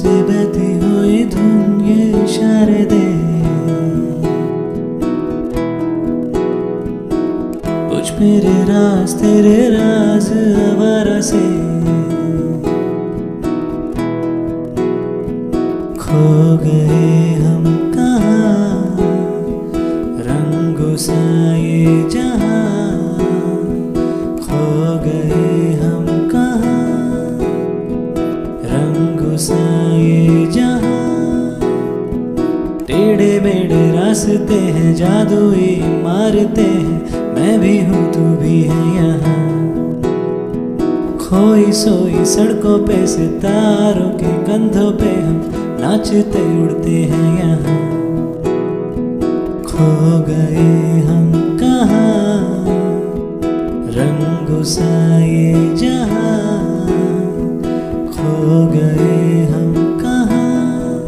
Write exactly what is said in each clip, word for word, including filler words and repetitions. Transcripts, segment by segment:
से बहती हुई धुन ये इशारे दे, कुछ मेरे राज तेरे राज आवारा से, खो गए हम कहाँ रंगों सा ये जहाँ, खो गए हम कहाँ रंगों सा ये जहाँ। टेढ़े मेढ़े रास्ते हैं जादुई मारते हैं, मैं भी हूँ तू भी है यहाँ। खोई सोई सड़कों पे सितारों के कंधों पे हम नाचते उड़ते हैं यहाँ। खो गए हम कहाँ रंगों सा ये जहाँ, खो गए हम कहाँ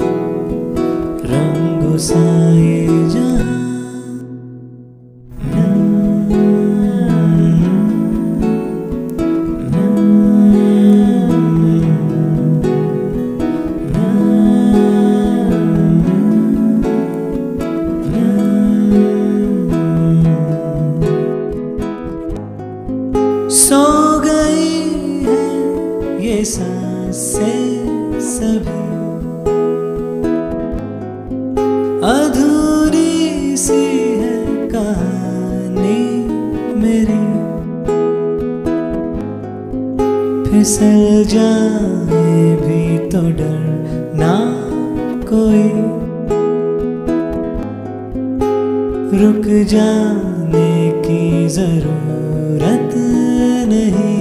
रंगों सा ये जहाँ। सो गई हैं ये सांसें सभी अधूरी सी है कहानी मेरी, फिसल जाए भी तो डरना कोई, रुक जाने की जरूरत नहीं।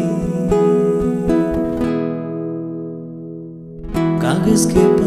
कागज के